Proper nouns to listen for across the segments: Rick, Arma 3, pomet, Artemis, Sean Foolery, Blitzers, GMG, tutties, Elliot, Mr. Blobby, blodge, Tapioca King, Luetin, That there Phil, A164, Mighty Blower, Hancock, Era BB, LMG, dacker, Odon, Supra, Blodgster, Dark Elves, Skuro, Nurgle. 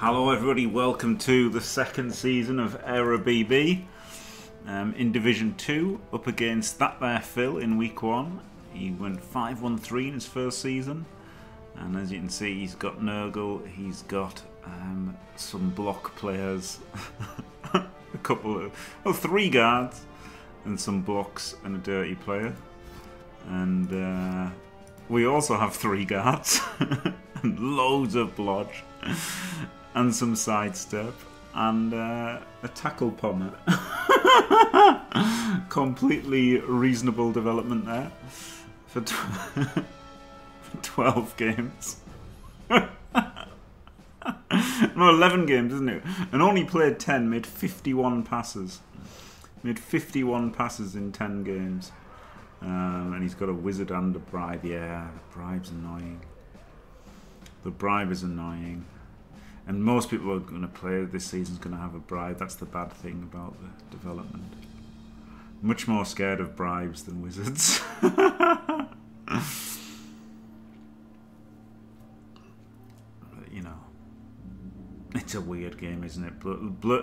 Hello everybody, welcome to the second season of Era BB in Division 2, up against that there Phil in Week 1. He went 5-1-3 in his first season, and as you can see he's got Nurgle, he's got some block players, a couple of, three guards, and some blocks and a dirty player. And we also have three guards, and loads of blodge. And some sidestep and a tackle pomet. Completely reasonable development there for, for 12 games. No, 11 games, isn't it? And only played 10, made 51 passes. Made 51 passes in 10 games. And he's got a wizard and a bribe. Yeah, the bribe's annoying. The bribe is annoying. And most people are going to play this season's going to have a bribe. That's the bad thing about the development. Much more scared of bribes than wizards. But, you know, it's a weird game, isn't it?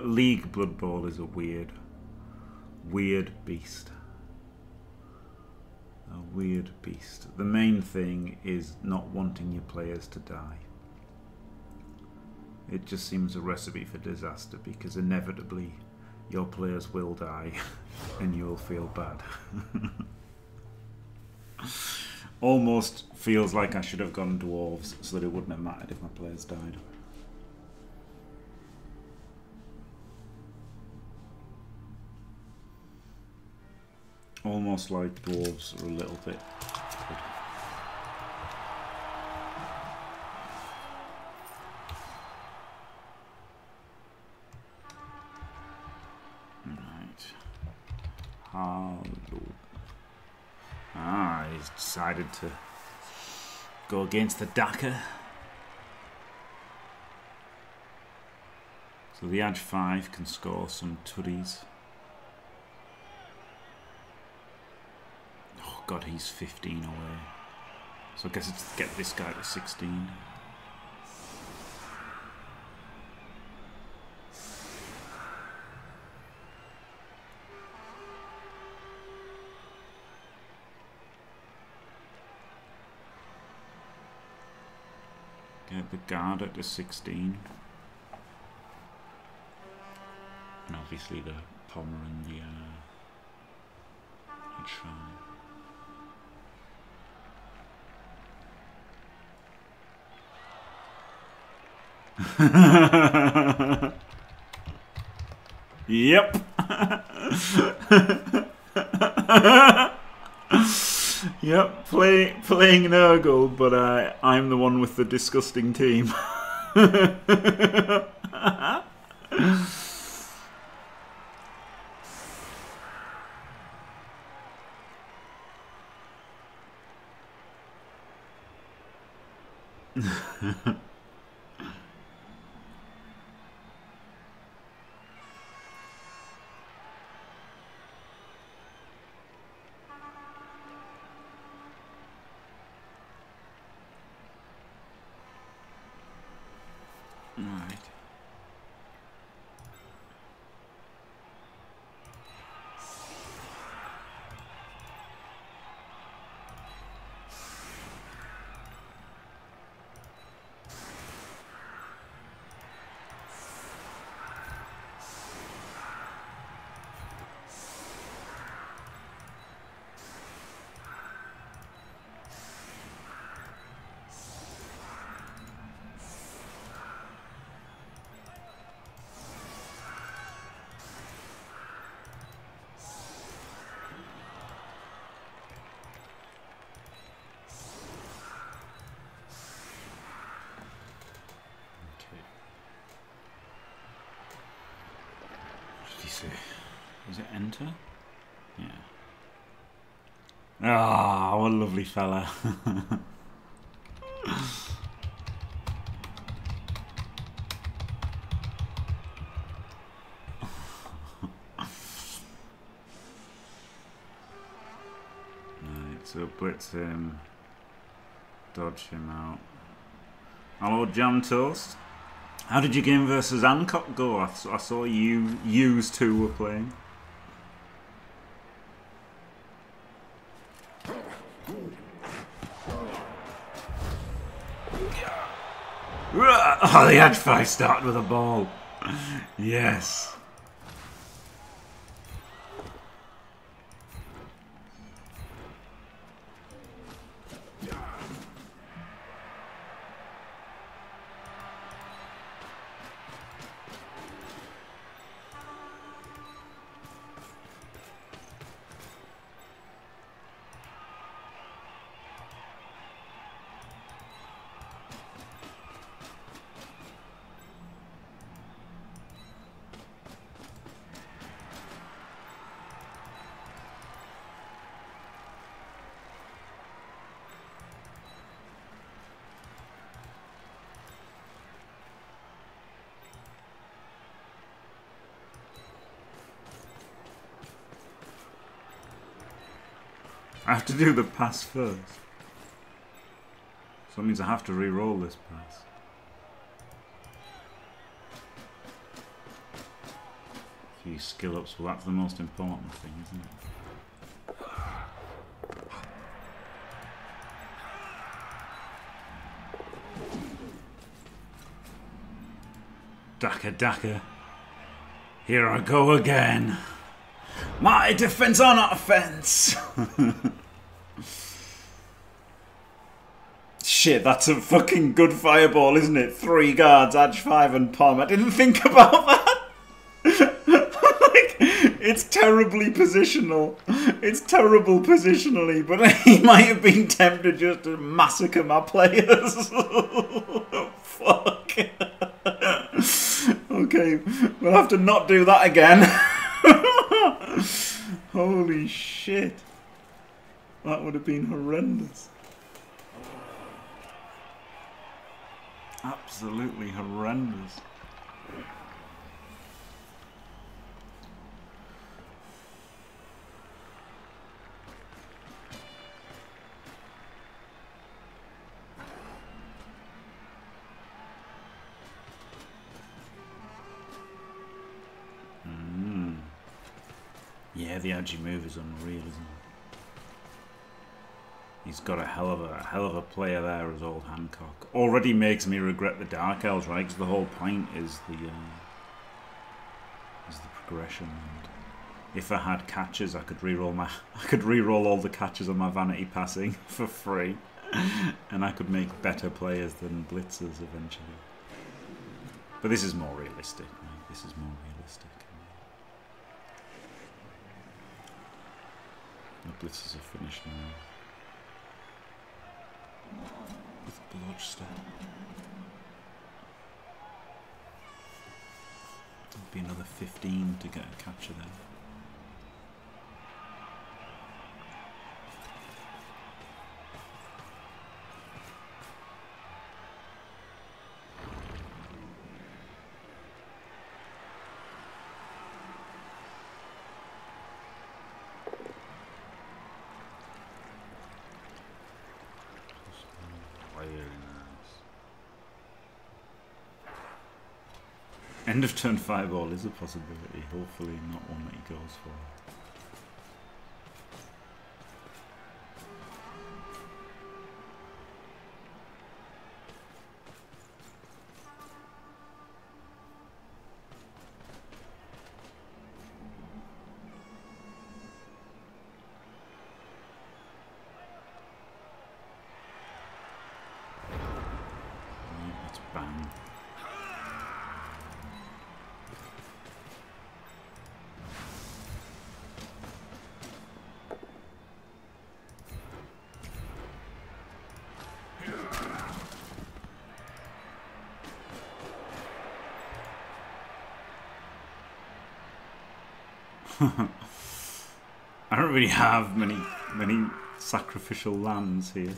League Blood Bowl is a weird beast. A weird beast. The main thing is not wanting your players to die. It just seems a recipe for disaster because inevitably your players will die and you'll feel bad. Almost feels like I should have gone dwarves so that it wouldn't have mattered if my players died. Almost like dwarves are a little bit. Ah, he's decided to go against the dacker. So the Edge 5 can score some tutties. Oh god, he's 15 away. So I guess it's to get this guy to 16. The guard at the 16, and obviously the pommer and the shrine. Yep. Yep, playing Nurgle, but I'm the one with the disgusting team. Is it enter? Yeah. Ah, oh, what a lovely fella. Right, so blitz him, dodge him out. Hello, Jam Toast. How did your game versus Hancock go? I saw you two were playing. Oh, they had 5-starred with a ball. Yes. I have to do the pass first. So that means I have to re-roll this pass. Few skill ups, well that's the most important thing, isn't it? Dacker. Here I go again. My defense are not offense! Shit, that's a fucking good fireball, isn't it? 3 guards, Edge 5 and Palm. I didn't think about that! Like, it's terribly positional. It's terrible positionally, but he might have been tempted just to massacre my players. Fuck. Okay, we'll have to not do that again. Holy shit. That would have been horrendous. Absolutely horrendous. Yeah, the edgy move is unreal, isn't it? He's got a hell of a player there as old Hancock. Already makes me regret the Dark Elves, right? Because the whole point is the progression. And if I had catches, I could re-roll all the catches on my vanity passing for free, and I could make better players than Blitzers eventually. But this is more realistic. Right? This is more realistic. The Blitzers are finished now. With Blodgster. There'll be another 15 to get a capture there. End of turn fireball is a possibility, hopefully not one that he goes for. I don't really have many sacrificial lambs here.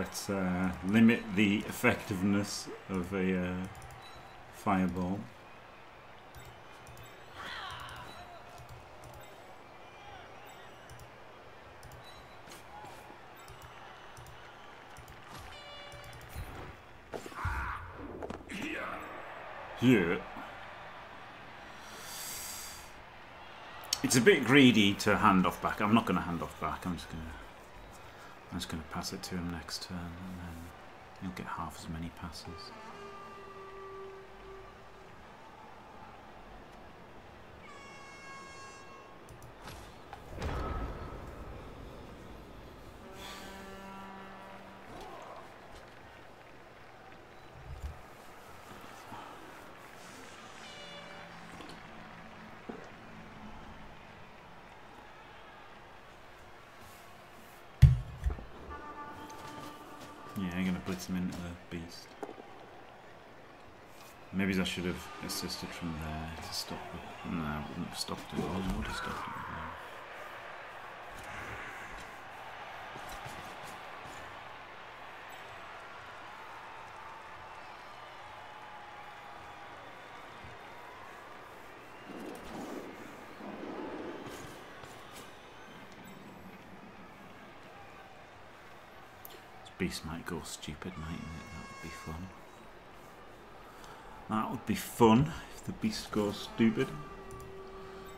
Let's limit the effectiveness of a fireball. Yeah. It's a bit greedy to hand off back. I'm not going to hand off back. I'm just going to pass it to him next turn, and then he'll get half as many passes. Maybe I should have assisted from there to stop it. No, I wouldn't have stopped it. I would have stopped it there. This beast might go stupid, mightn't it? That would be fun. That would be fun if the beast goes stupid.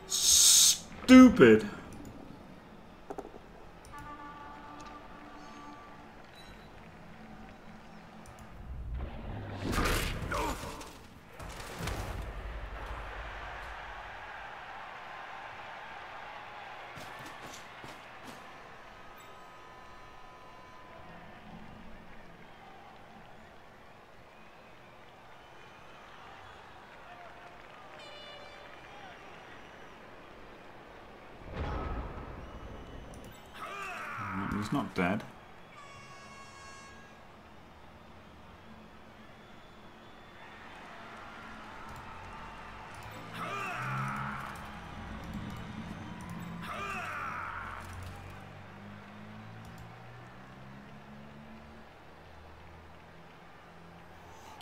Stupid! Not dead.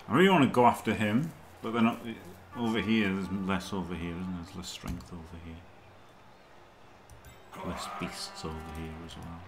I really want to go after him, but they're not over here. There's less over here, isn't there? There's less strength over here. Less beasts over here as well.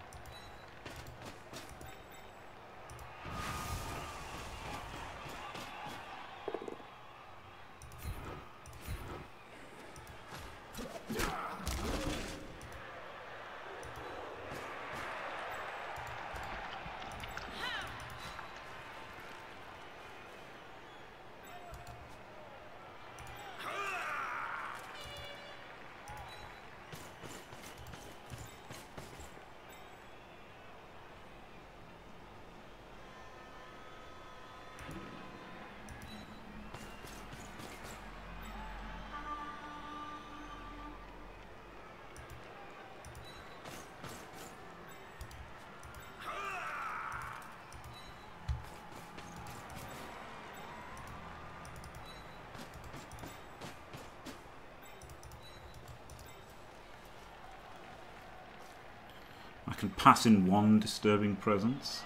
Pass in one disturbing presence.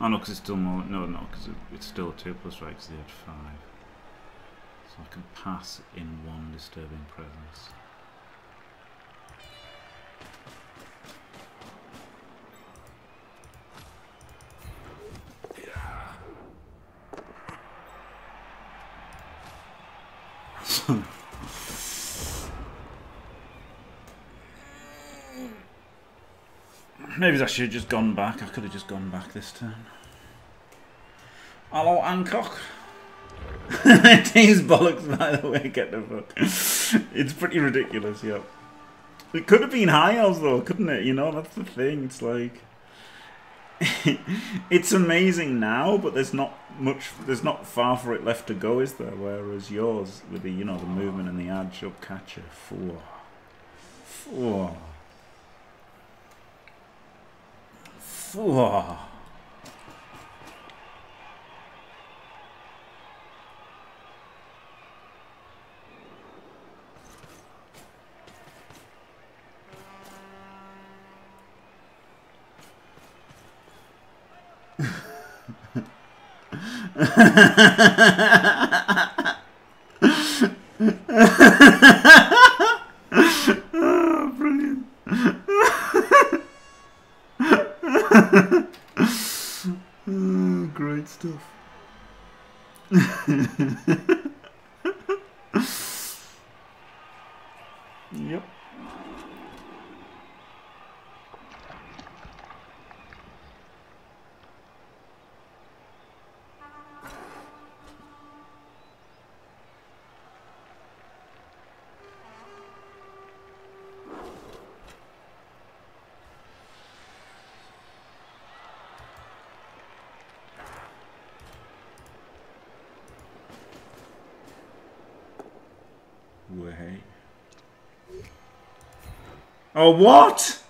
Oh no, because it's still more. No, no, because it's still a 2+, right? Because they had 5. So I can pass in one disturbing presence. Maybe I should have just gone back. I could have just gone back this turn. Hello, Hancock. It is bollocks, by the way. Get the fuck. It's pretty ridiculous, yep. It could have been high elves, though, couldn't it? You know, that's the thing. It's like... it's amazing now, but there's not much... There's not far for it left to go, is there? Whereas yours, with the, you know, the movement and the ad shop catcher. 4. 4. 4. Oh, brilliant. Oh, great stuff. Yep. Oh, what?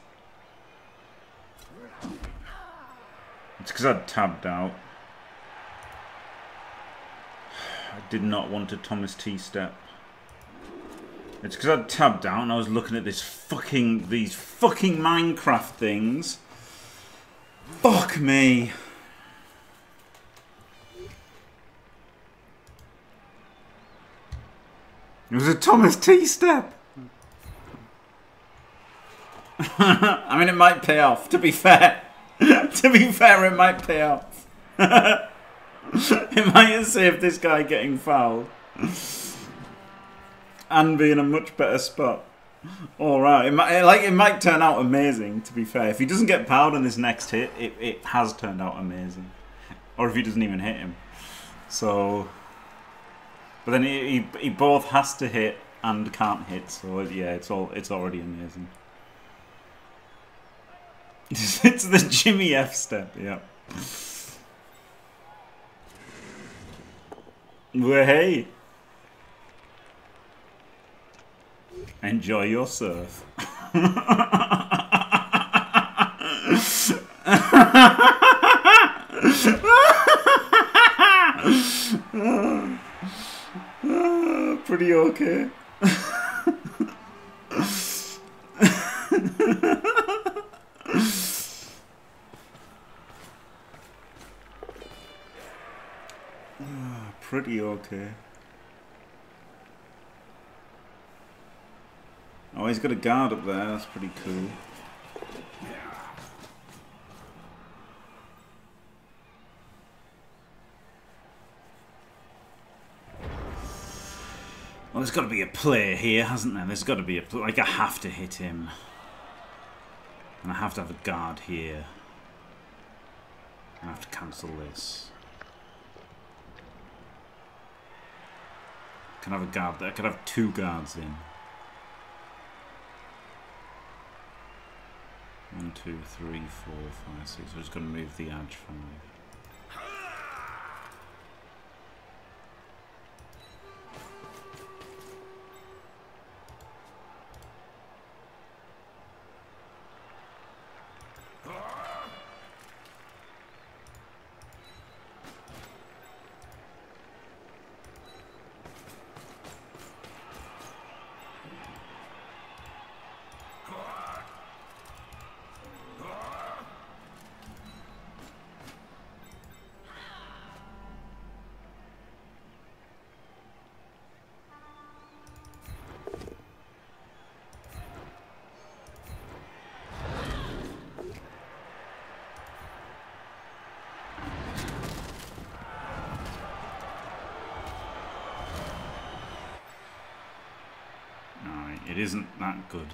It's because I'd tabbed out. I did not want a Thomas T-step. It's because I'd tabbed out and I was looking at this fucking, these fucking Minecraft things. Fuck me. It was a Thomas T-step. I mean, it might pay off, to be fair. To be fair, it might pay off. It might have saved this guy getting fouled. And be in a much better spot. Alright, it might turn out amazing, to be fair. If he doesn't get fouled in this next hit, it has turned out amazing. Or if he doesn't even hit him. So... But then he both has to hit and can't hit, so yeah, it's already amazing. It's the Jimmy F step, yeah. Well, hey. Enjoy your surf. Pretty okay. Pretty okay. Oh, he's got a guard up there. That's pretty cool. Yeah. Well, there's got to be a play here, hasn't there? There's got to be a play. Like, I have to hit him. And I have to have a guard here. I have to cancel this. I can have a guard there. I could have two guards in. 1, 2, 3, 4, 5, 6. We're just going to move the edge 5. It isn't that good.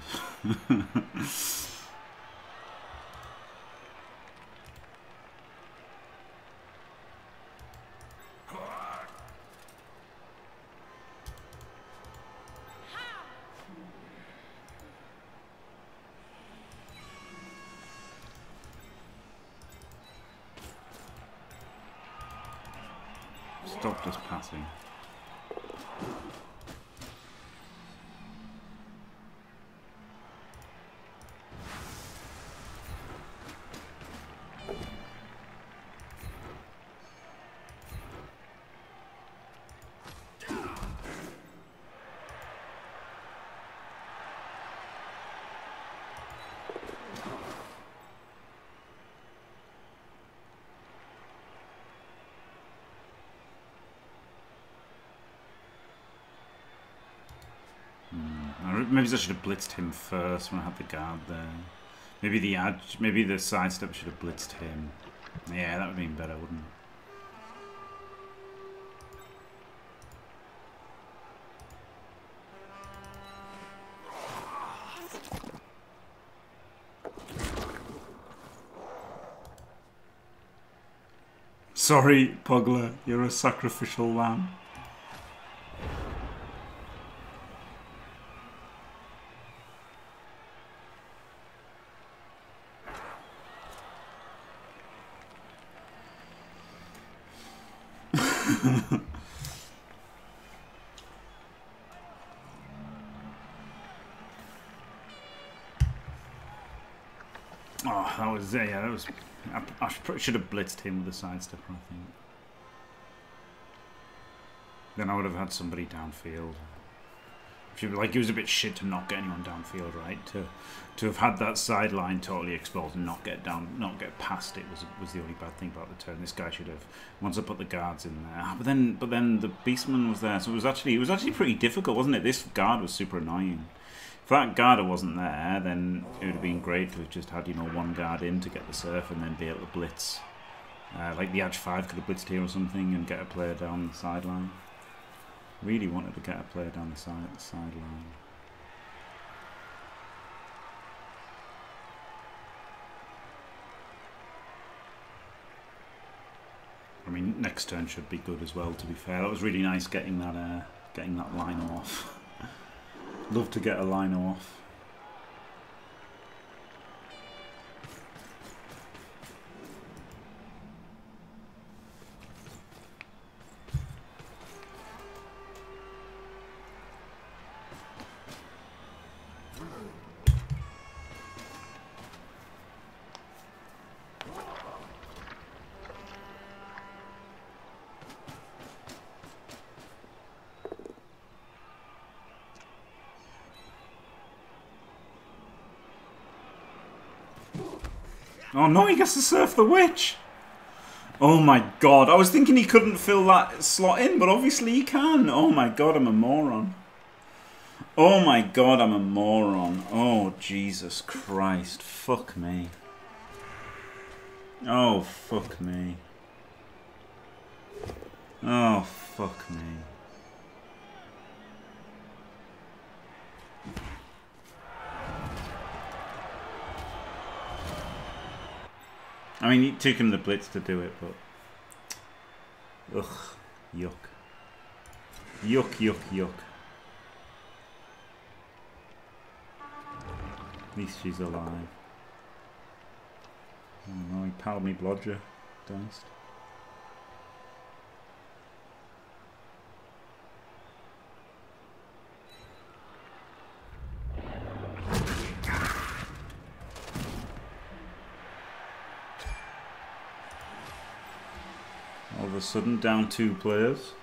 Stop just passing. Maybe I should have blitzed him first when I had the guard there. Maybe the edge, maybe the sidestep should have blitzed him. Yeah, that would have been better, wouldn't it? Sorry, Pogler, you're a sacrificial lamb. Yeah, that was. I should have blitzed him with a sidestep, I think. Then I would have had somebody downfield. Like, it was a bit shit to not get anyone downfield, right? To have had that sideline totally exposed and not get past it was the only bad thing about the turn. This guy should have, once I put the guards in there. But then the beastman was there, so it was actually pretty difficult, wasn't it? This guard was super annoying. If that guard wasn't there, then it would have been great to have just had, you know, one guard in to get the surf and then be able to blitz. Like the edge 5 could have blitzed here or something and get a player down the sideline. Really wanted to get a player down the sideline. I mean, next turn should be good as well. To be fair, that was really nice getting that line off. Love to get a line off. Oh no, he gets to surf the witch! Oh my god, I was thinking he couldn't fill that slot in, but obviously he can! Oh my god, I'm a moron. Oh my god, I'm a moron. Oh, Jesus Christ. Fuck me. Oh, fuck me. Oh, fuck me. I mean, it took him the blitz to do it, but... Ugh. Yuck. Yuck, yuck, yuck. At least she's alive. Oh no, he palled me blodger. Diced. Sudden down 2 players.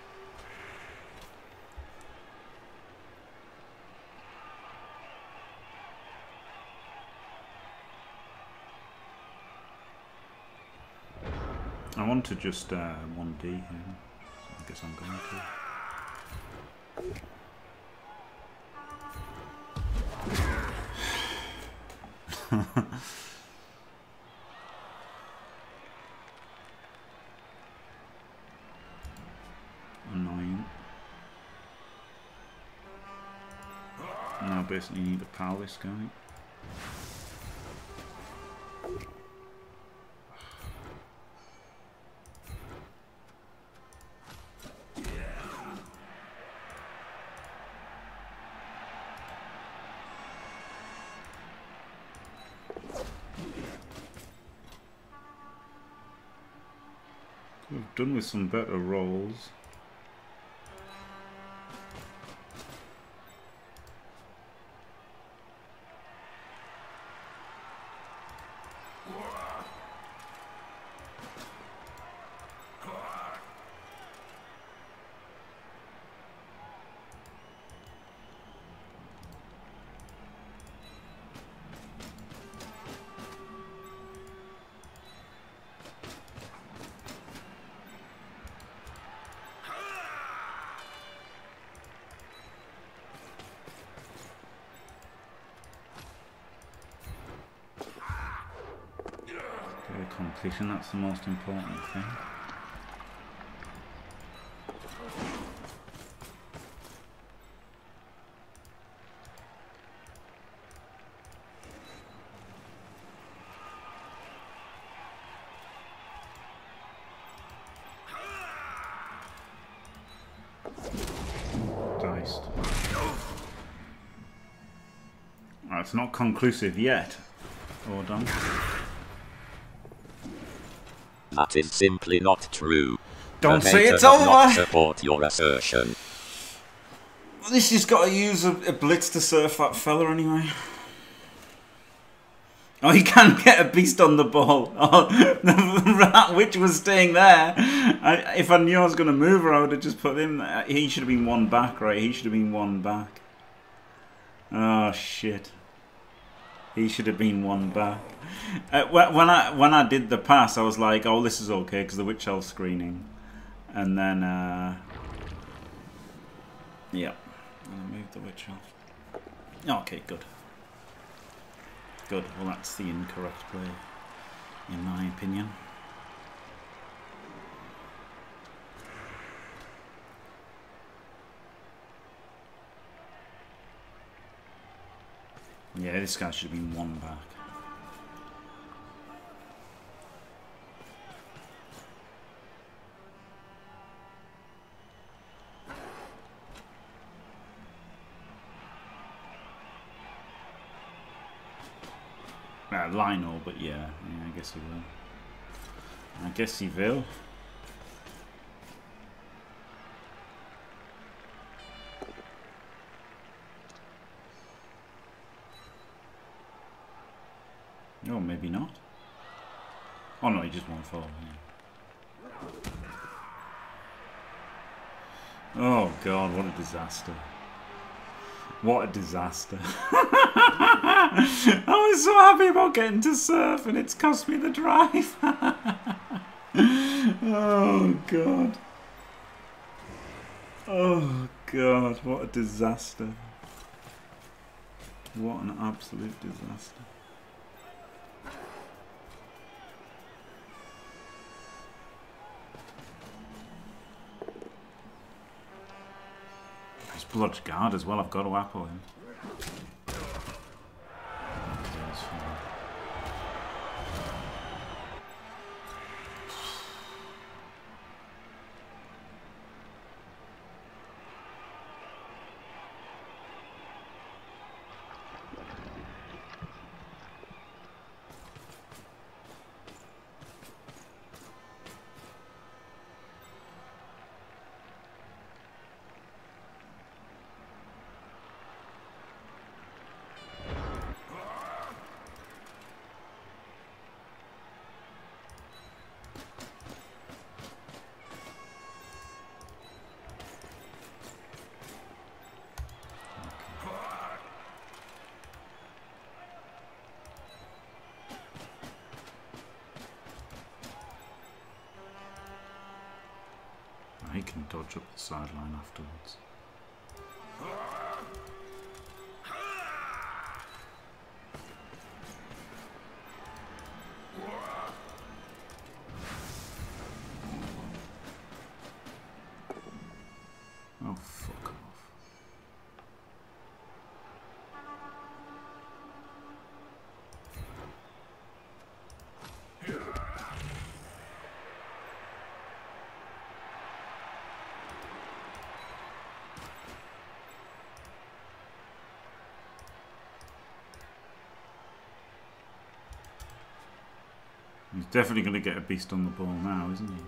I want to just 1D here, so I guess I'm going to. You need to pal this guy. Yeah. Could have done with some better rolls. tactics, and that's the most important thing. It's not conclusive yet. Odon. That is simply not true. Don't say it's over. Not support your assertion. This has got to use a blitz to surf that fella anyway. Oh, you can get a beast on the ball. Oh, that witch was staying there. If I knew I was going to move her, I would have just put him there. He should have been one back, right? He should have been one back. Oh shit. He should have been one back. When I did the pass, I was like, "Oh, this is okay because the witch elf's screening," and then yeah, I moved the witch elf. Okay, good, good. Well, that's the incorrect play, in my opinion. Yeah, this guy should have been one back. Lionel, but yeah, I guess he will. I guess he will. Oh, maybe not. Oh no, he just won't fall. Yeah. Oh god, what a disaster. What a disaster. I was so happy about getting to surf and it's cost me the drive. Oh god. Oh god, what a disaster. What an absolute disaster. Blodge guard as well, I've got to apple him. Dodge up the sideline afterwards. Oh, fuck off. He's definitely going to get a beast on the ball now, isn't he?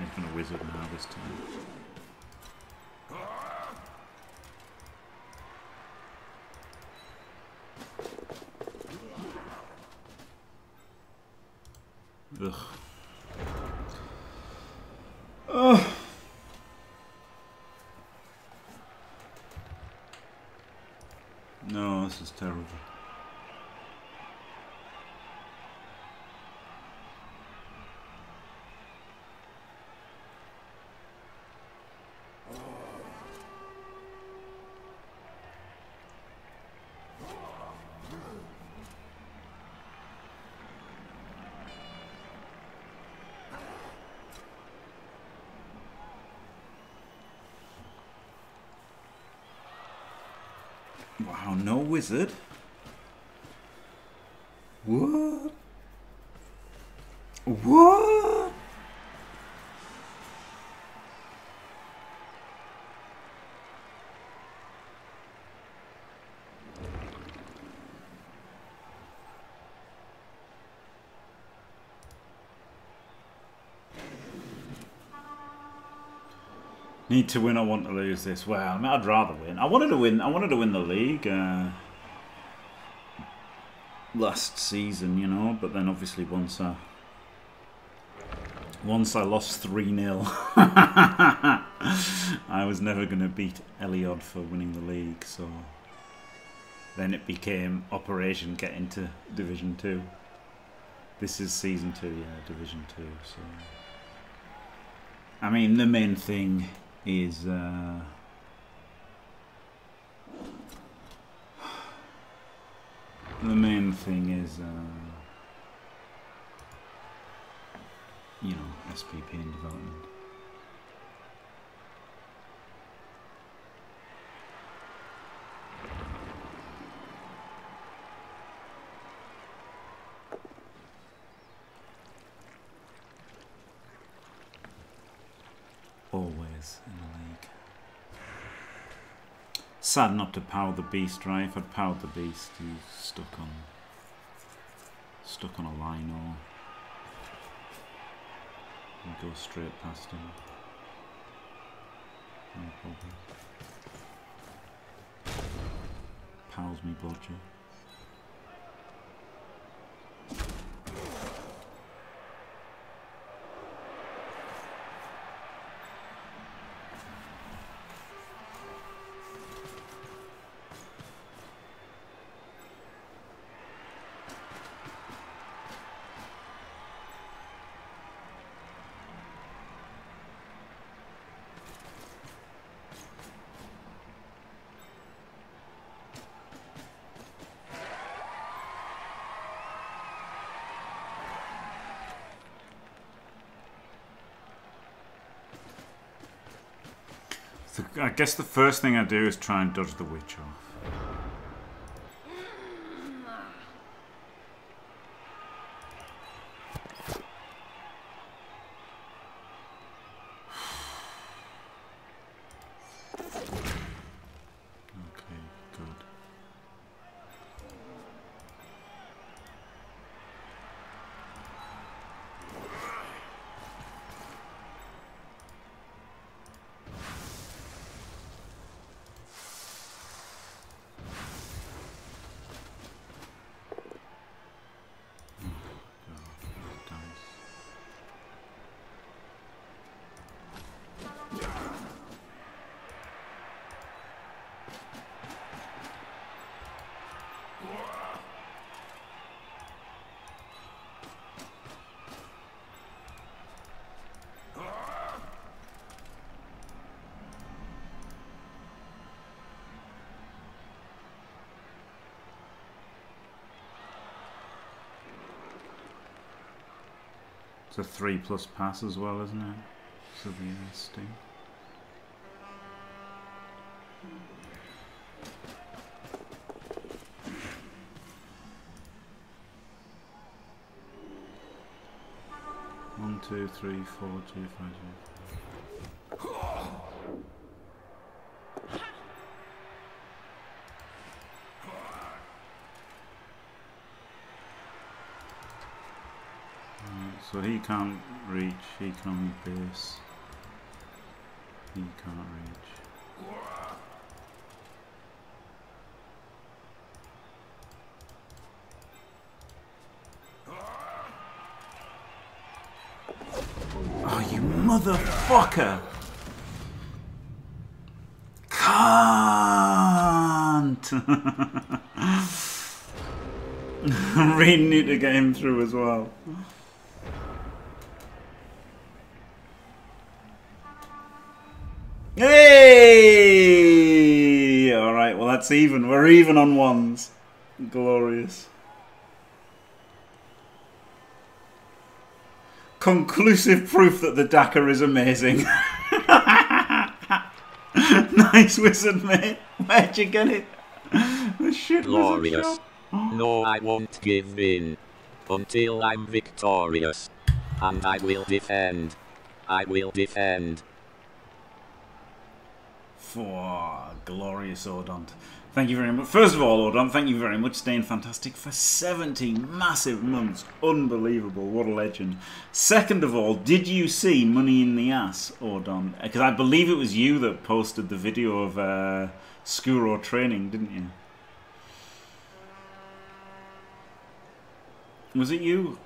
He's going to wizard now this time. Ugh. Ugh. No, this is terrible. Wow, no wizard. What? What? Need to win, I want to lose this. Well, I mean, I'd rather win. I wanted to win the league last season, you know, but then obviously once I lost 3-0 I was never gonna beat Elliot for winning the league, so then it became Operation get into Division 2. This is Season 2, yeah, Division 2, so I mean the main thing is you know, SPP and development. Always in the league. Sad not to power the beast, right? If I'd powered the beast, he's stuck on a lino. I'd go straight past him. No problem. Powers me blodger. I guess the first thing I do is try and dodge the witch off. It's a 3+ pass as well, isn't it? So the sting. One, two, three, four, two, five, two. So he can't reach, he can only pierce, he can't reach. Oh, you motherfucker! Can't! it. Reading it again through as well. Hey! Alright, well that's even. We're even on ones. Glorious. Conclusive proof that the dacker is amazing. Nice wizard, mate. Where'd you get it? The shit glorious. No, I won't give in. Until I'm victorious. And I will defend. I will defend. For glorious Odon. Thank you very much. First of all, Odon, thank you very much. Staying fantastic for 17 massive months. Unbelievable. What a legend. Second of all, did you see Money in the Ass, Odon? Because I believe it was you that posted the video of Skuro training, didn't you? Was it you?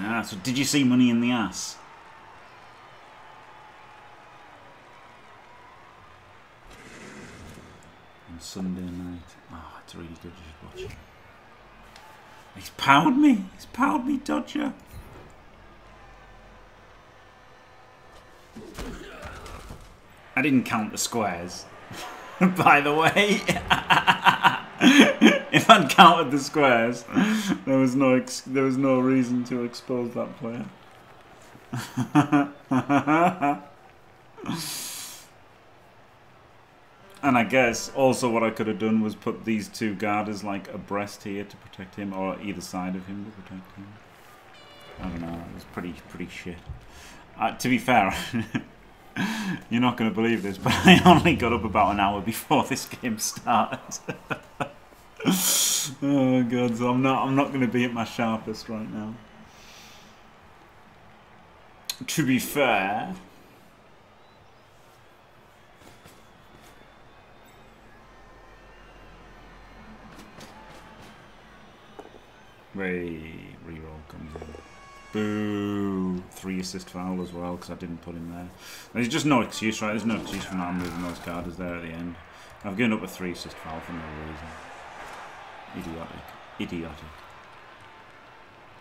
Ah, so did you see Money in the Ass? On Sunday night. Oh, it's really good to just watch it. He's powered me. He's powered me, Dodger. I didn't count the squares. By the way. If I'd counted the squares, there was no reason to expose that player. And I guess also what I could have done was put these two guarders like abreast here to protect him, or either side of him to protect him. I don't know. It was pretty shit. To be fair. You're not going to believe this, but I only got up about an hour before this game started. Oh god, so I'm not going to be at my sharpest right now. To be fair, reroll comes in. Boo! 3 assist foul as well, because I didn't put him there. There's just no excuse, right? There's no excuse for not moving those guarders there at the end. I've given up a 3 assist foul for no reason. Idiotic. Idiotic.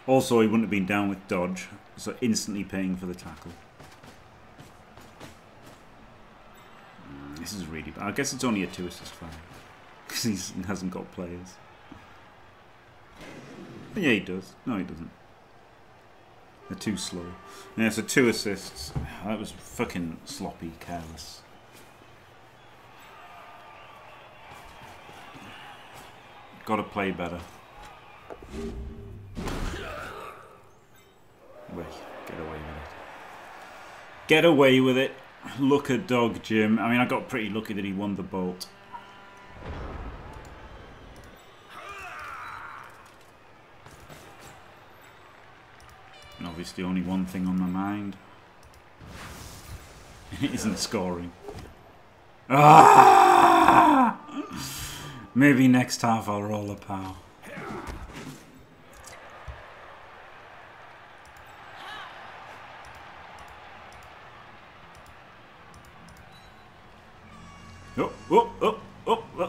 Also, he wouldn't have been down with dodge, so instantly paying for the tackle. This is really bad. I guess it's only a 2 assist foul, because he hasn't got players. But yeah, he does. No, he doesn't. They're too slow. Yeah, so 2 assists. That was fucking sloppy, careless. Gotta play better. Wait, get away with it. Get away with it. Look a dog, Jim. I mean, I got pretty lucky that he won the bolt. And obviously only one thing on my mind. It isn't scoring. Ah! Maybe next half I'll roll a pow. Oh, oh, oh, oh, oh.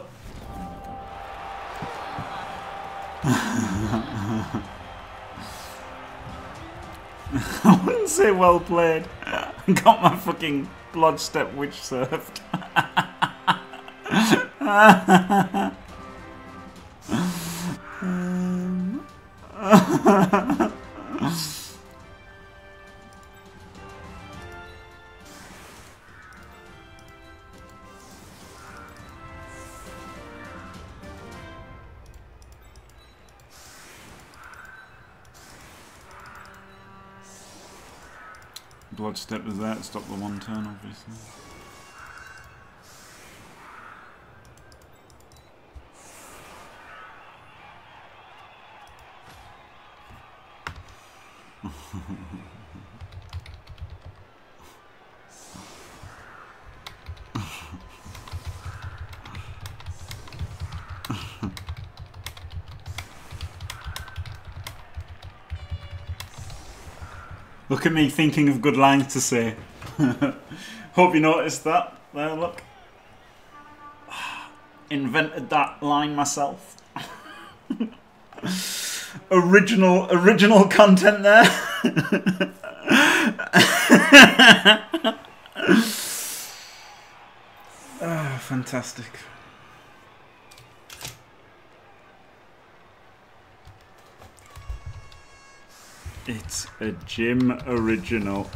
I wouldn't say well played. I got my fucking blodge step witch served. Step was there to stop the one turn, obviously. Look at me thinking of good lines to say. Hope you noticed that. There, look. Invented that line myself. Original content there. Oh, fantastic. It's a gym original.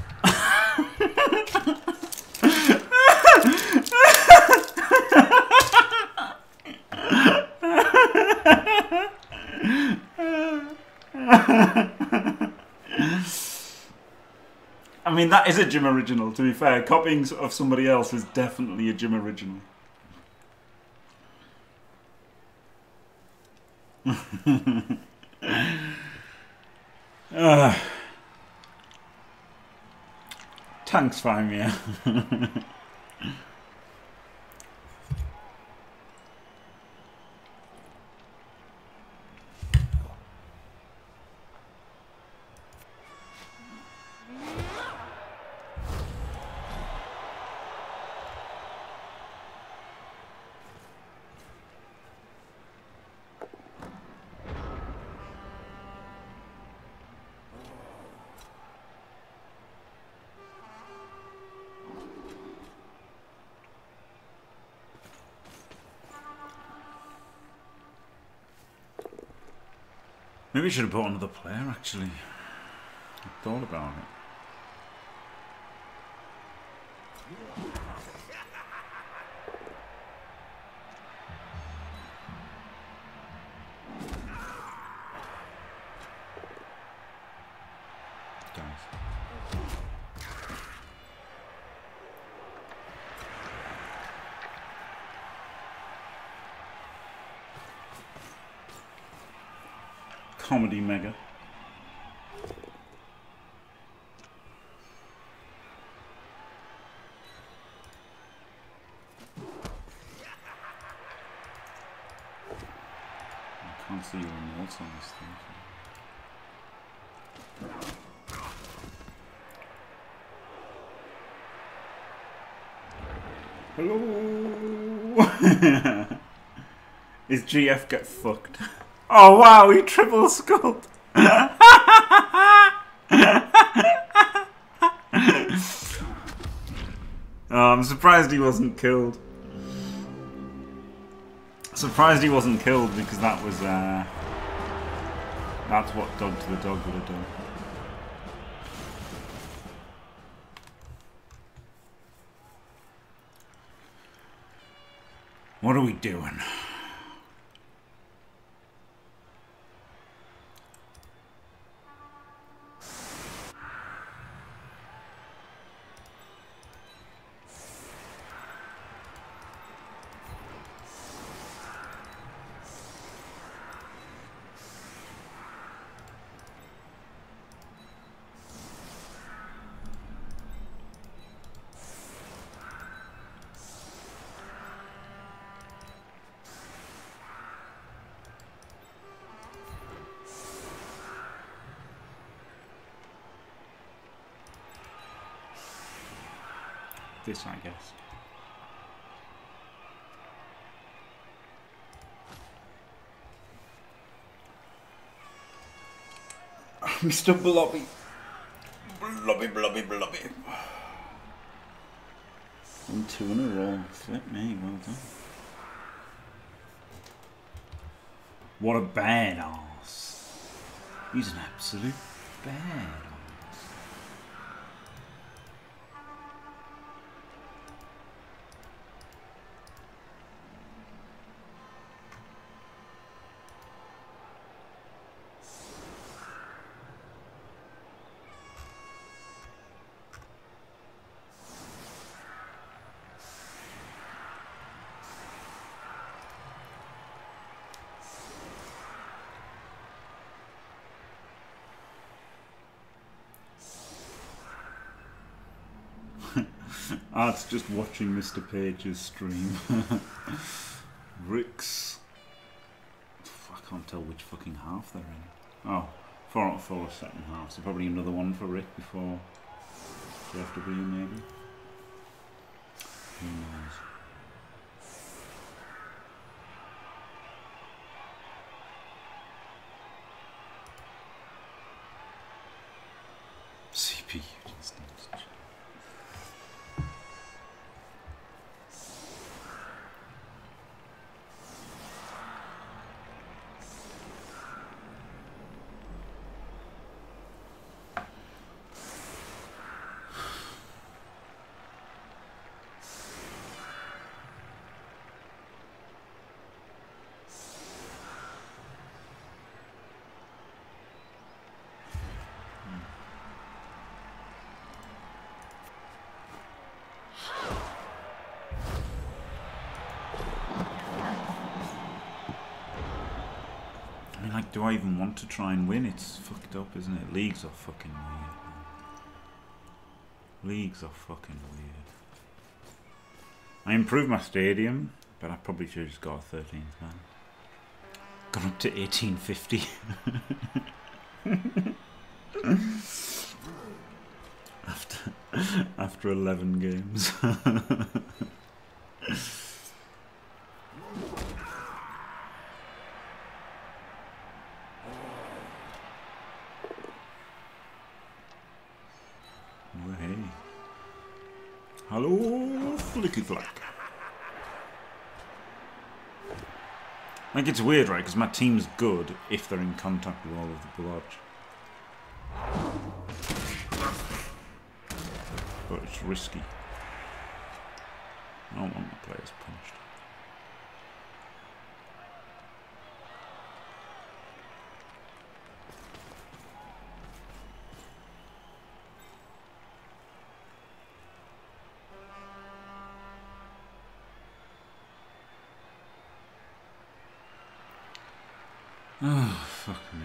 I mean, that is a gym original, to be fair. Copying of somebody else is definitely a gym original. Thanks, Fimea. Maybe I should have bought another player, actually. I thought about it. Comedy mega. I can't see your notes on this thing. Hello. Is GF get fucked? Oh wow, he triple sculpt. I'm surprised he wasn't killed. Surprised he wasn't killed because that was that's what dog to the dog would have done. What are we doing? This, I guess. Mr. Blobby. Blobby, Blobby, Blobby. 1, 2 in a row. Flip me, well done. What a badass. He's an absolute badass. That's just watching Mr. Page's stream. Rick's... I can't tell which fucking half they're in. Oh, 4 out of 4 second half, so probably another one for Rick before the FW maybe. Who knows? CPU just needs to check. Do I even want to try and win? It's fucked up, isn't it? Leagues are fucking weird. Leagues are fucking weird. I improved my stadium, but I probably should have just got a 13th man. Got up to 1850. after 11 games. Like, it's weird, right? Because my team's good if they're in contact with all of the blodge. But it's risky. I don't want my players punched. Oh, fuck me.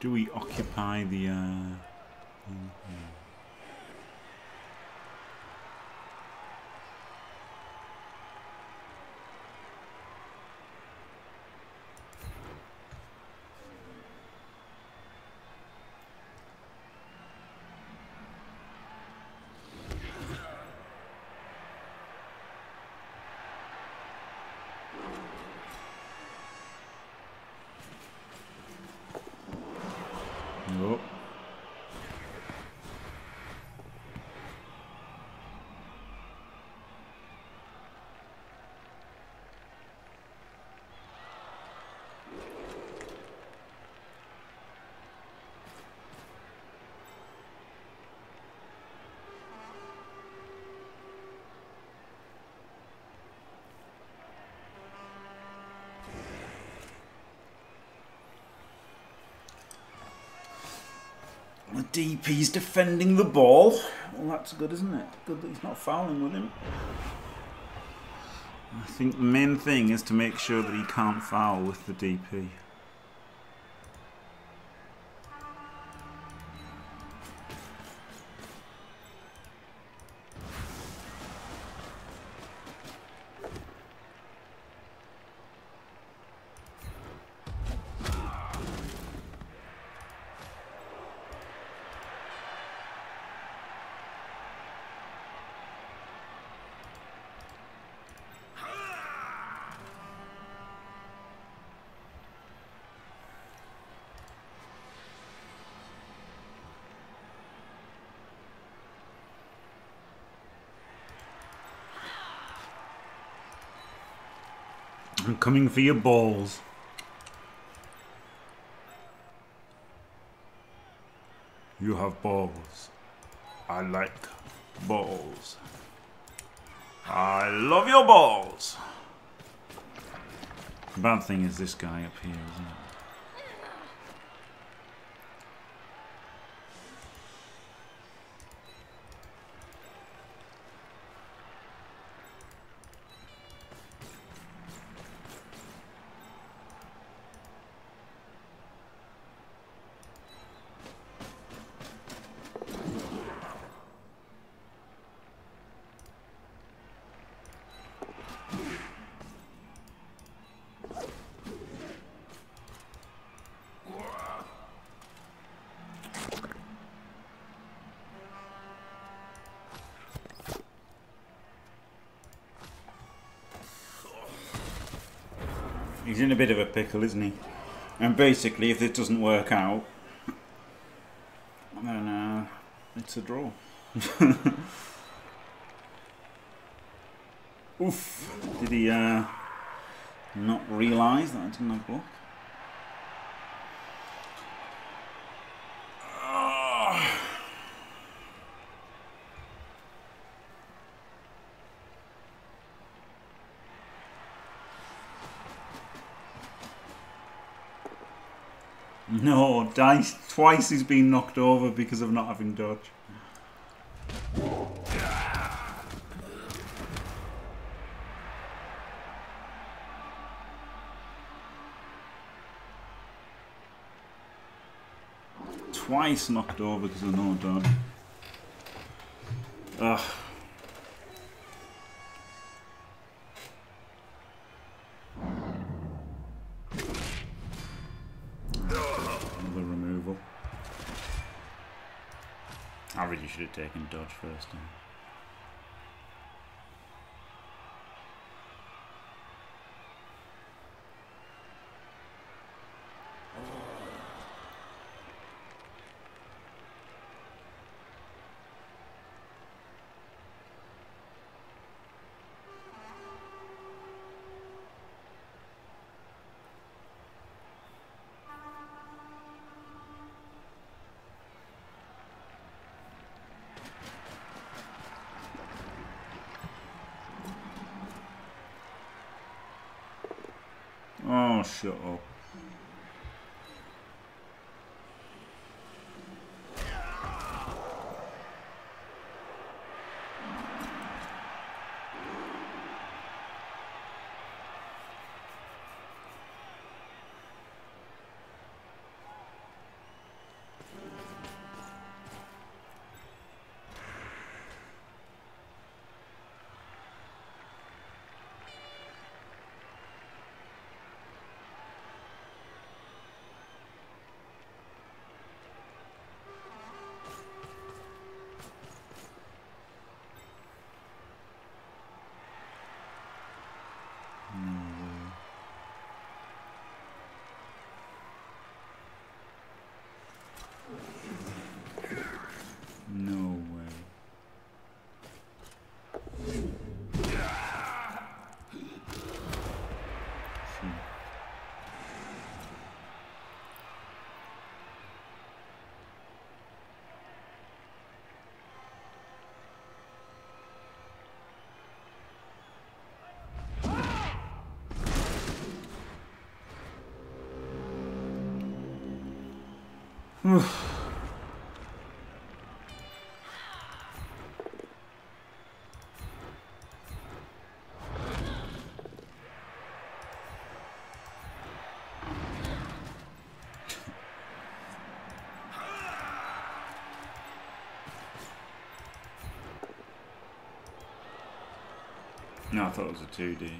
Do we occupy the DP's defending the ball. Well, that's good, isn't it? Good that he's not fouling with him. I think the main thing is to make sure that he can't foul with the DP. I'm coming for your balls. You have balls. I like balls. I love your balls. The bad thing is this guy up here, isn't it? He's in a bit of a pickle, isn't he? And basically, if this doesn't work out, then it's a draw. Oof! Did he not realise that I didn't have block? No, dice. Twice he's been knocked over because of not having dodge. Twice knocked over because of no dodge. Ugh. Should have taken dodge first time. Oh, shut up. No, I thought it was a 2D.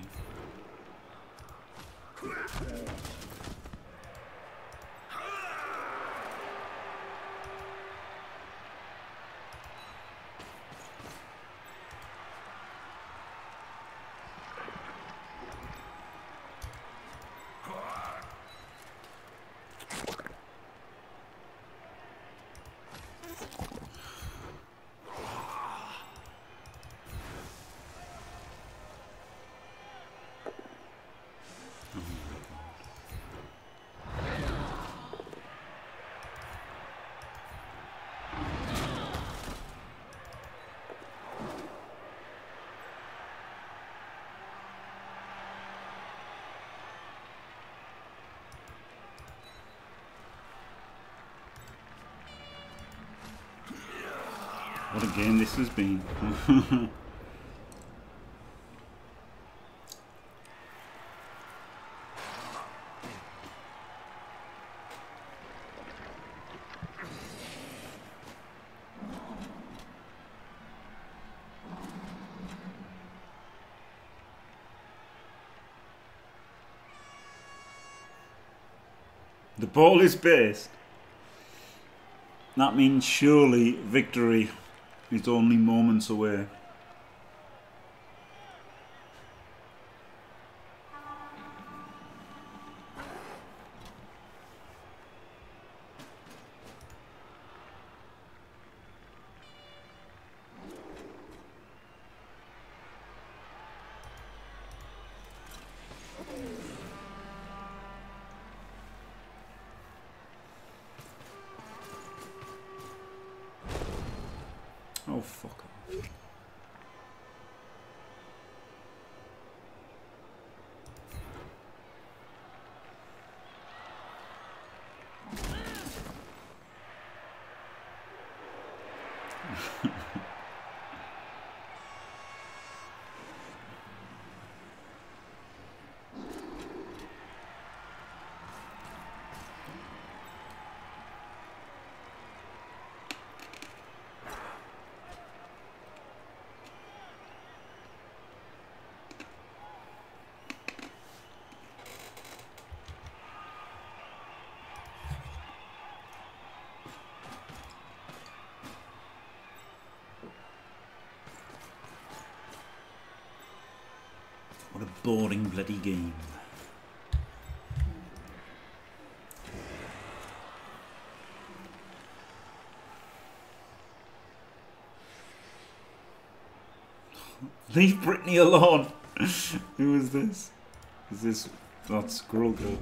What a game this has been. The ball is based. That means surely victory is only moments away. What a boring bloody game. Leave Brittany alone! Who is this? Is this... That's Squirrel Girl.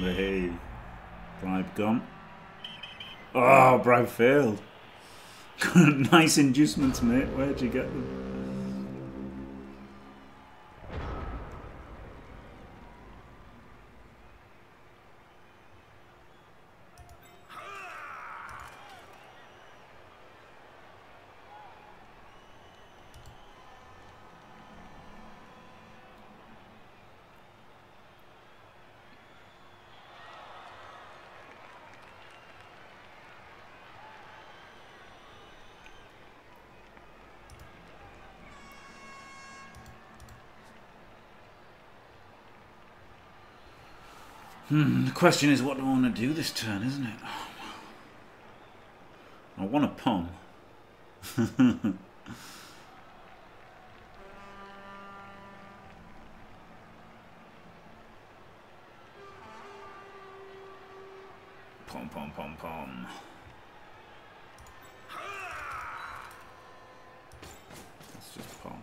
Behave. Bribe gone. Oh, bribe failed. Nice inducements, mate. Where'd you get them? The question is, what do I want to do this turn, isn't it? Oh, I want a pom. Pom, pom, pom, pom. That's just pom.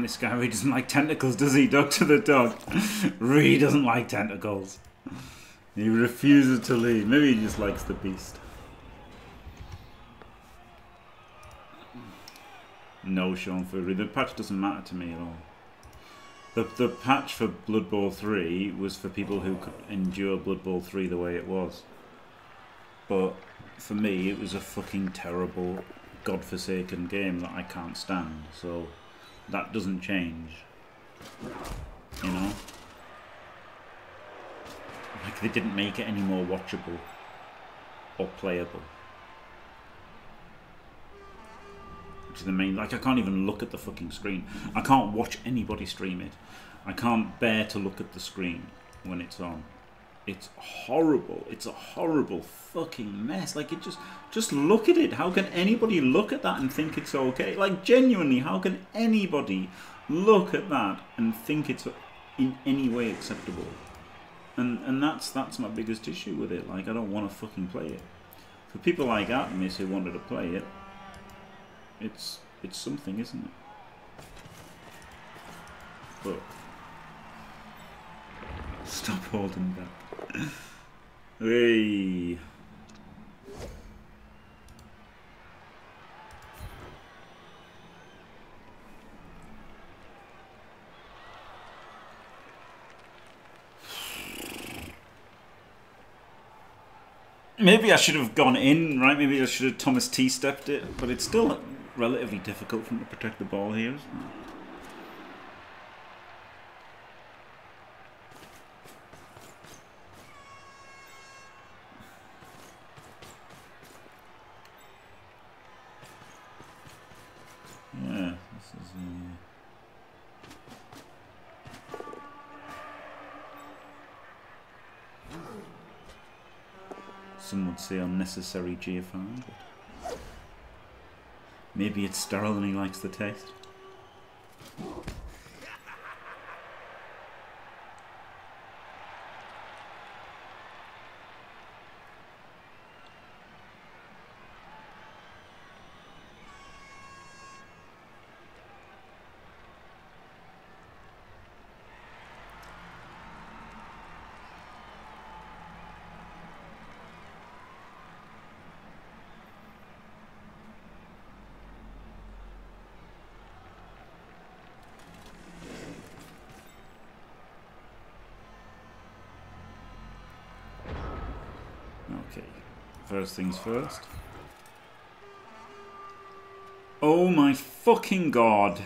This guy really doesn't like tentacles, does he? Dog to the dog. Really doesn't like tentacles. He refuses to leave. Maybe he just likes the beast. No, Sean Foolery. The patch doesn't matter to me at all. The patch for Blood Bowl 3 was for people who could endure Blood Bowl 3 the way it was. But for me, it was a fucking terrible, godforsaken game that I can't stand. So... that doesn't change, you know? Like, they didn't make it any more watchable or playable. Which to the main. Like, I can't even look at the fucking screen. I can't watch anybody stream it. I can't bear to look at the screen when it's on. It's horrible. It's a horrible fucking mess. Like, it just look at it. How can anybody look at that and think it's okay? Like, genuinely, how can anybody look at that and think it's in any way acceptable? And that's my biggest issue with it. Like, I don't want to fucking play it. For people like Artemis who wanted to play it, it's something, isn't it? But stop holding back. Hey. Maybe I should have gone in, right? Maybe I should have Thomas T stepped it, but it's still relatively difficult for him to protect the ball here, isn't it? Some would say unnecessary GFI, but maybe it's sterile and he likes the taste. First things first. Oh my fucking god.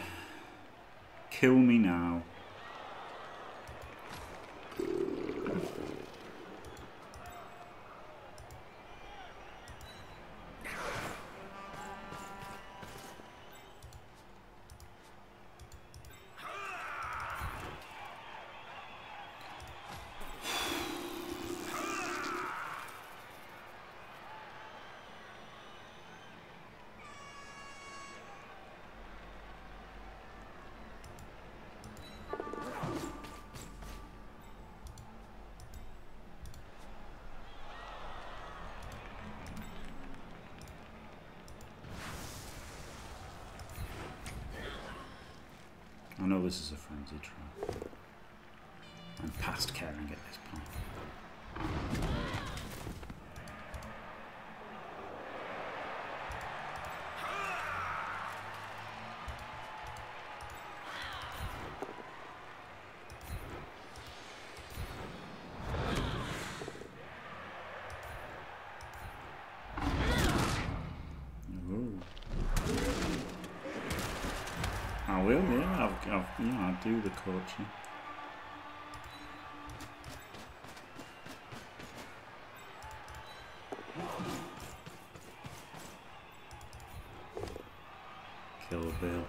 Kill me now. This is a frenzy trap. I'm past caring at this point. Do the coaching. Kill Bill.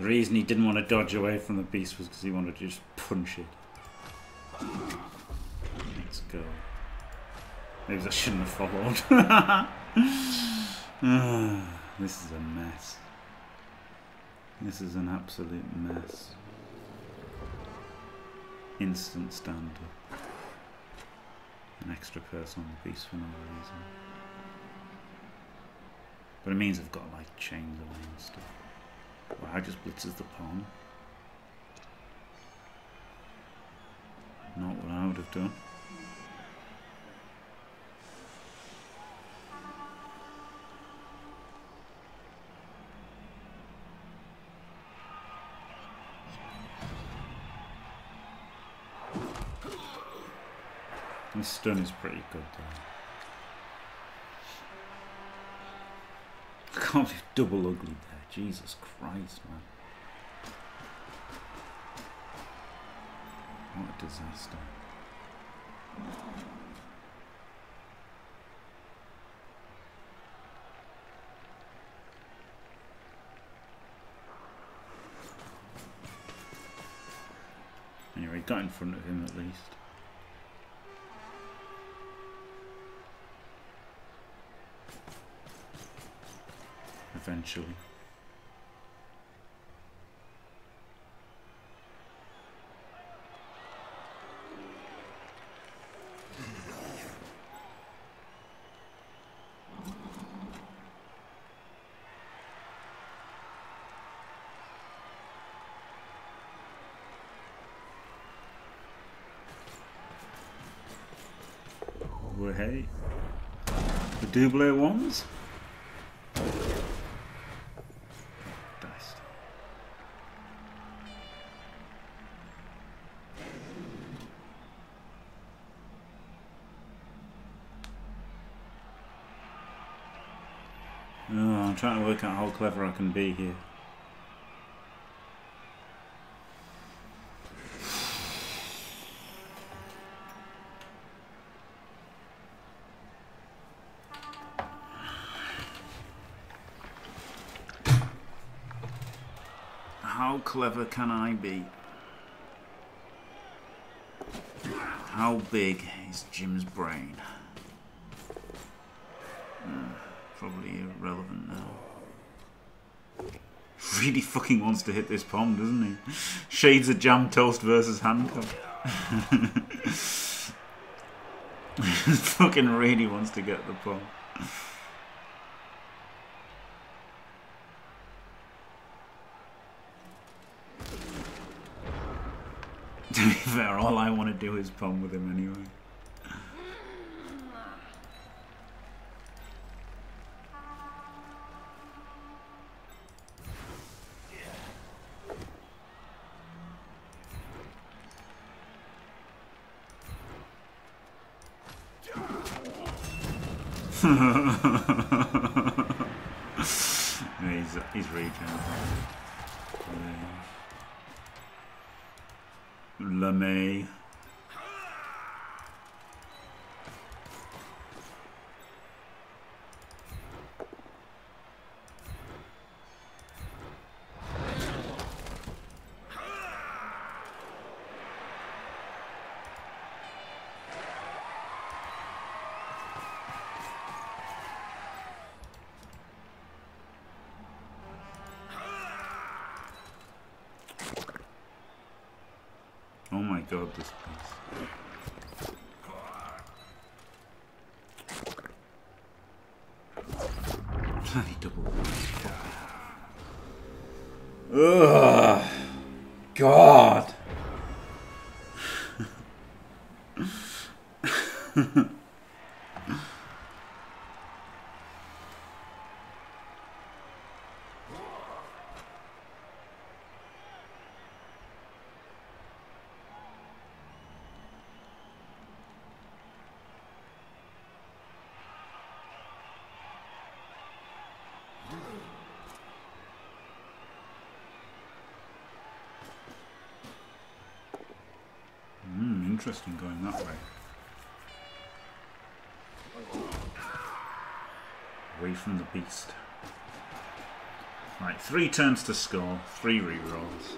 The reason he didn't want to dodge away from the beast was because he wanted to just punch it. Let's go. Maybe I shouldn't have followed. This is a mess. This is an absolute mess. Instant stand up. An extra person on the beast for no reason. But it means I've got like chains away and stuff. Wow, just blitzes the pawn. Not what I would have done. This stun is pretty good though. Can't be double ugly there, Jesus Christ, man. What a disaster. got in front of him at least. Eventually. Hey, the double ones. Best. Oh, I'm trying to work out how clever I can be here. Clever can I be? How big is Jim's brain? Probably irrelevant now. Really fucking wants to hit this pond, doesn't he? Shades of Jam Toast versus Hancock. Fucking really wants to get the pond. To be fair, all I want to do is pun with him anyway. he's raging. Yeah. Lame. God, this place. Bloody double ones. Ugh. God. Interesting going that way. Away from the beast. Right, 3 turns to score, 3 rerolls.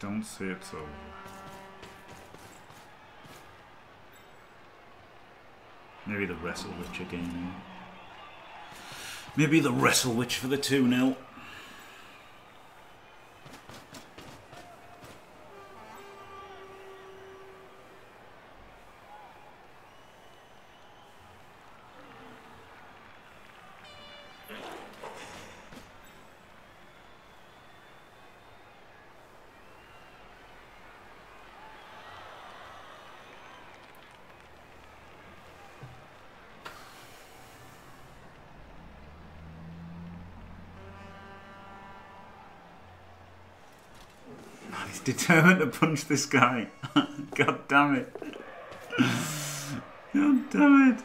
Don't say it so. Maybe the Wrestle Witch again. Maybe the Wrestle Witch for the 2-0. Determined to punch this guy. God damn it. God damn it.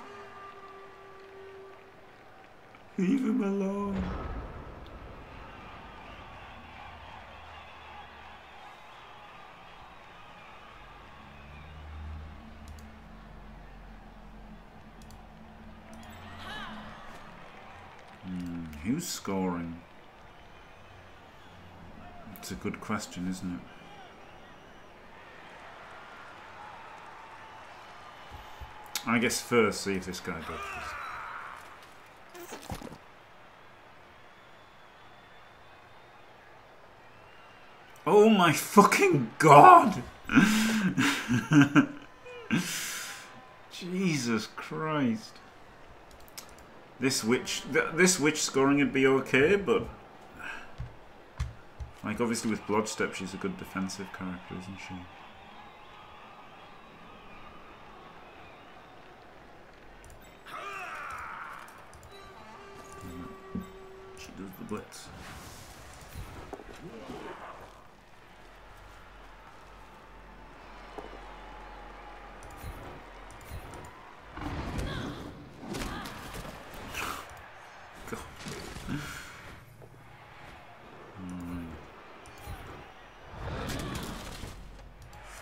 Leave him alone. Who's scoring? It's a good question, isn't it? I guess first, see if this guy buffers. Oh my fucking god! Jesus Christ. This witch scoring would be okay, but... Like, obviously with Blodgster, she's a good defensive character, isn't she? Blitz. God.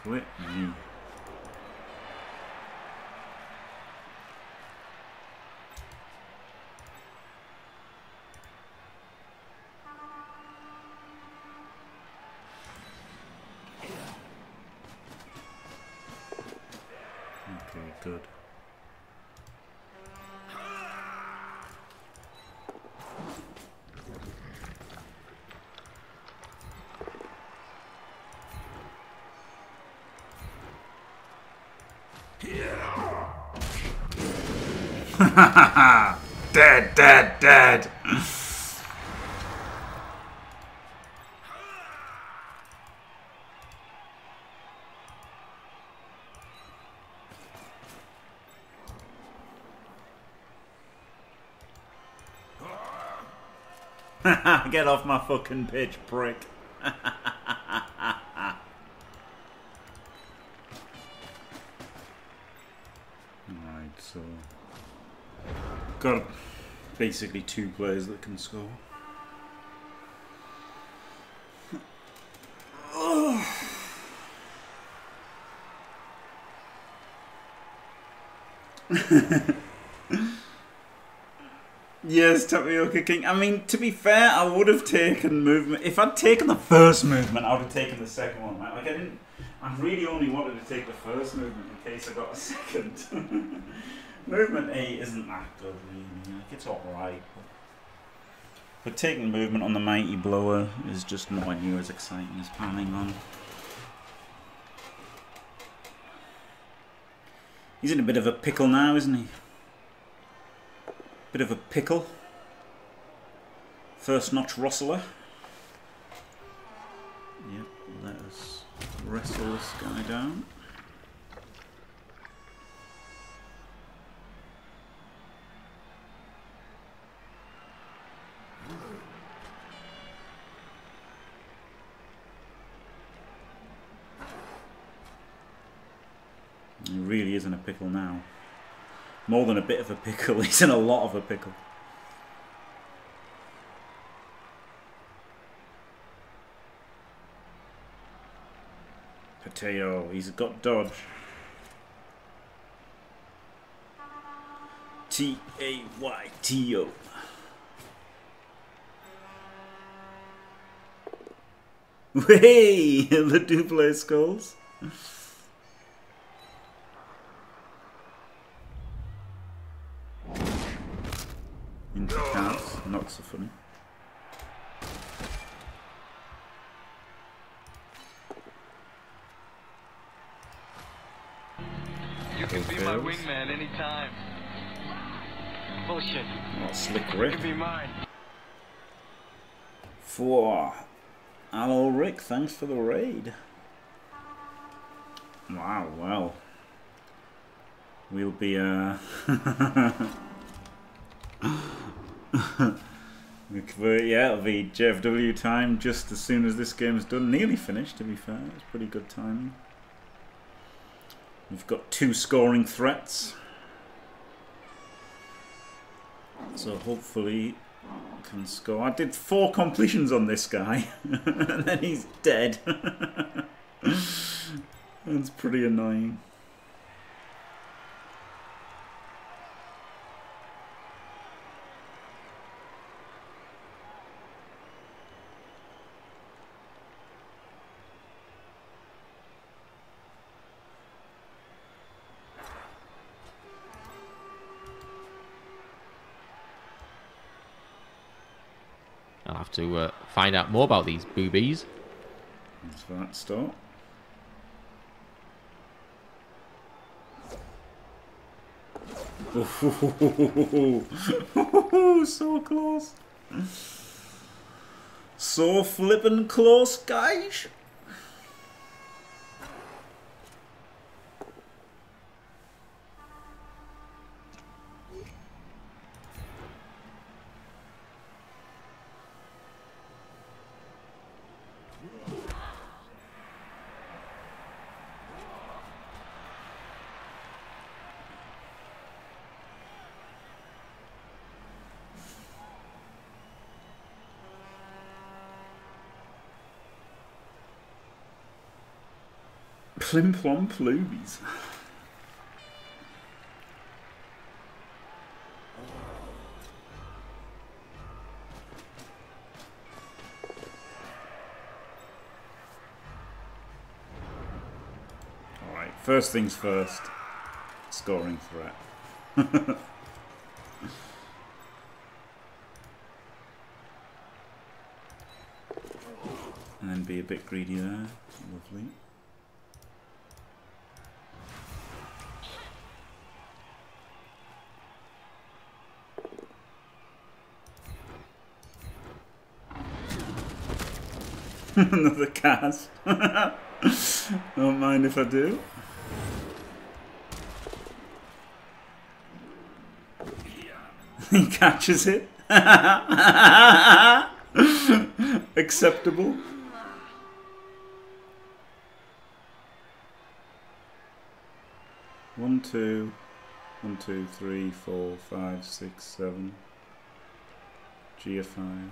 Flip me. Good. Dead, dead, dead. Get off my fucking pitch, prick. Right, so... Got basically two players that can score. Yes, Tapioca King. I mean, to be fair, I would have taken movement. If I'd taken the first movement, I would have taken the second one. Like, I really only wanted to take the first movement in case I got a second. Movement 8 isn't that good, really. Like, it's alright. But taking movement on the Mighty Blower is just nowhere near as exciting as panning on. He's in a bit of a pickle now, isn't he? Bit of a pickle. First notch rustler. Yep, let us wrestle this guy down. He really isn't a pickle now. More than a bit of a pickle, he's in a lot of a pickle. Potato, he's got dodge. T-A-Y-T-O. Hey, the double skulls. Not so funny. You can be my wingman anytime. Bullshit. Not slick Rick. You can be mine. Four. Hello, Rick. Thanks for the raid. Wow. Well, we'll be yeah, it'll be JFW time just as soon as this game's done. Nearly finished, to be fair. It's pretty good timing. We've got two scoring threats. So hopefully I can score. I did 4 completions on this guy. And then he's dead. That's pretty annoying. I'll have to find out more about these boobies. There's that start. Oh, so close. So flippin' close, guys. Plim plom plumies. Alright, first things first. Scoring threat. And then be a bit greedy there. Lovely. Another cast. Don't mind if I do. He catches it. Acceptable. One, two, three, four, five, six, seven. GFI.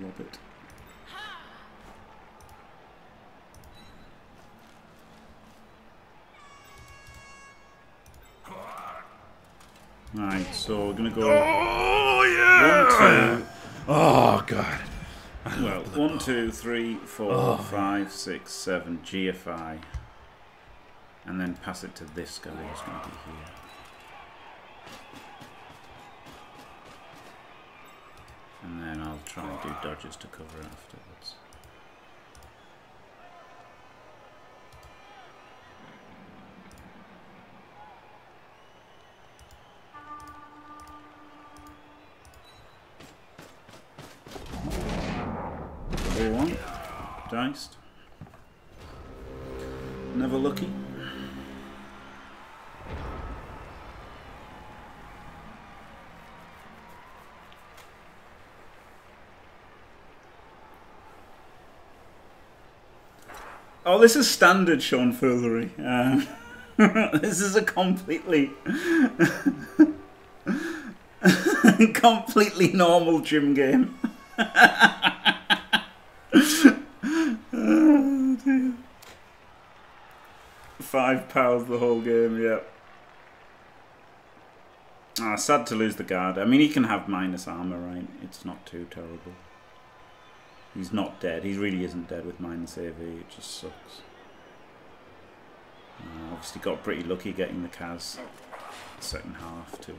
Rob it. Right, so we're gonna go. Oh yeah! One, two. Oh god. Well, one, two, three, four, five, six, seven. GFI, and then pass it to this guy who's gonna be here. And then I'll try and do dodges to cover it afterwards. Another one. Diced. Never lucky. Oh, this is standard Sean Foolery. This is a completely normal gym game. Oh, dear. £5 the whole game, yep. Ah, oh, sad to lose the guard. I mean, he can have minus armor, right? It's not too terrible. He's not dead. He really isn't dead with minus AV. It just sucks. Obviously got pretty lucky getting the Kaz second half to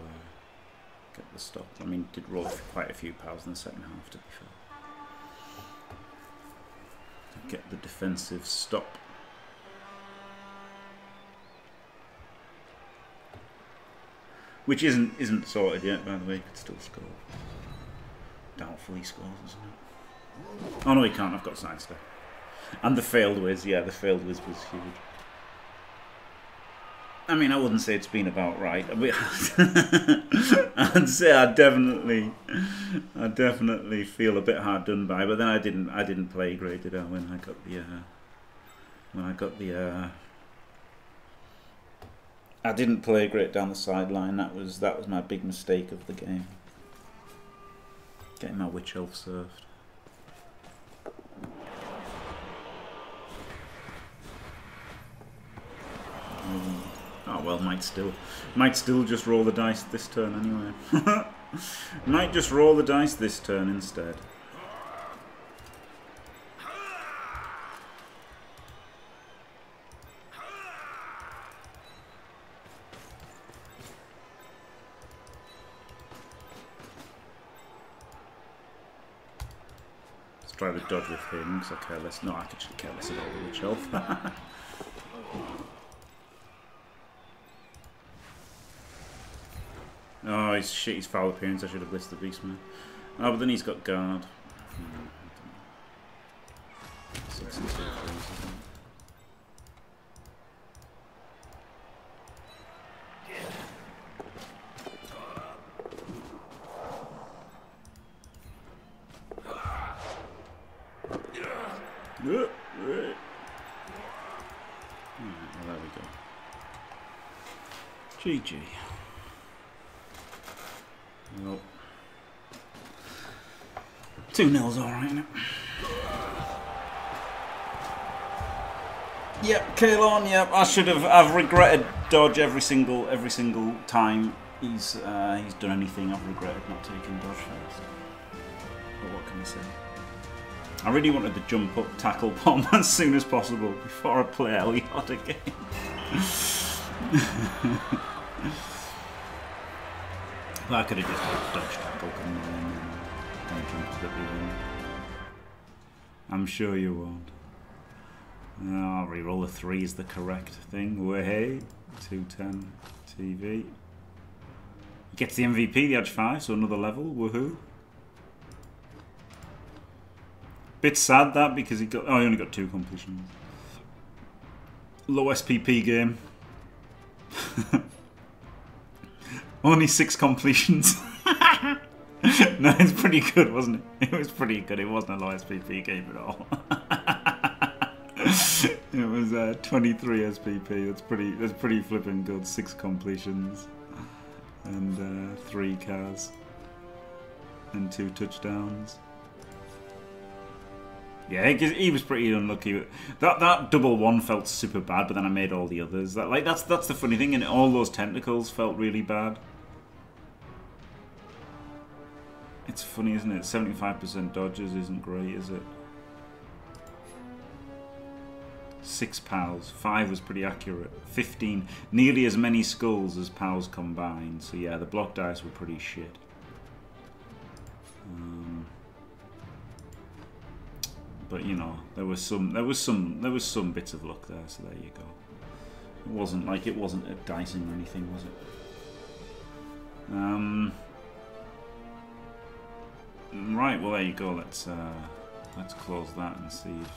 get the stop. I mean, did roll quite a few pals in the second half, to be fair. Get the defensive stop. Which isn't sorted yet, by the way. Could still score. Doubtfully scores, isn't it? Oh no, he can't. I've got side step. And the failed whiz. Yeah, the failed whiz was huge. I mean, I wouldn't say it's been about right. I mean, I'd say I definitely feel a bit hard done by. But then I didn't play great, did I? When I got the, I didn't play great down the sideline. That was my big mistake of the game. Getting my witch elf served. Oh well, might still just roll the dice this turn anyway. Might just roll the dice this turn instead. try to dodge with him because I care less. No, I could just care less about the witch elf. Oh, he's shit, his foul appearance. I should have blitzed the beastman. Oh, but then he's got guard. GG. Nope. 2-0's alright, isn't it? Yep, Kalon, yep, I've regretted dodge every single time he's done anything. I've regretted not taking dodge first. But what can I say? I really wanted to jump up tackle bomb as soon as possible before I play Elliot again. But I could have just dodged that book and then jumped at the end. I'm sure you won't. No, I'll reroll a 3 is the correct thing. Way 210 TV. He gets the MVP, the Edge 5, so another level. Woohoo. Bit sad that because he got. Oh, he only got 2 completions. Low SPP game. Only 6 completions. No, it's pretty good, wasn't it? It was pretty good. It wasn't a low SPP game at all. It was 23 SPP. That's pretty flipping good. 6 completions and 3 cars and 2 touchdowns. Yeah, he was pretty unlucky. That double one felt super bad, but then I made all the others. That's the funny thing, and all those tentacles felt really bad. It's funny, isn't it? 75% dodges isn't great, is it? 6 pals. 5 was pretty accurate. 15, nearly as many skulls as pals combined. So yeah, the block dice were pretty shit. But you know, there was some bits of luck there, so there you go. It wasn't a dicing or anything, was it? Right, well there you go. Let's close that and see if.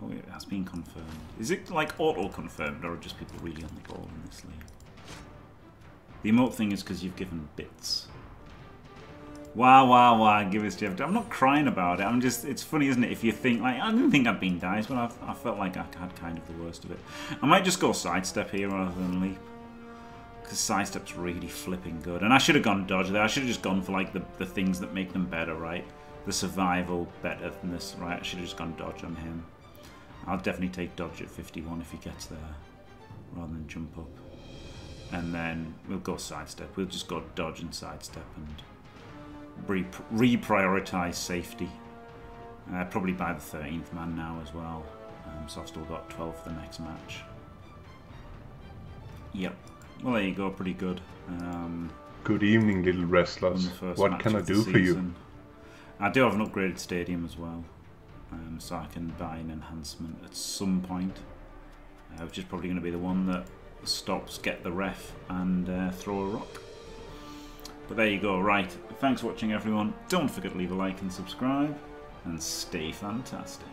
Oh, it has been confirmed. Is it like auto-confirmed, or are just people really on the ball in this league? The emote thing is because you've given bits. Wow, wow, wow, give us Jeff. I'm not crying about it. I'm just, it's funny, isn't it? If you think, like, I didn't think I'd been diced, but I felt like I had kind of the worst of it. I might just go sidestep here rather than leap. Because sidestep's really flipping good. And I should have gone dodge there. I should have just gone for, like, the things that make them better, right? The survival better than this, right? I should have just gone dodge on him. I'll definitely take dodge at 51 if he gets there, rather than jump up. And then we'll go sidestep. We'll just go dodge and sidestep and reprioritise safety. Probably by the 13th man now as well. So I've still got 12 for the next match. Yep. Well, there you go. Pretty good. Good evening, little wrestlers. What can I do for you? I do have an upgraded stadium as well. So I can buy an enhancement at some point. Which is probably going to be the one that stops, get the ref, and throw a rock. But there you go, right. Thanks for watching, everyone. Don't forget to leave a like and subscribe, and stay fantastic.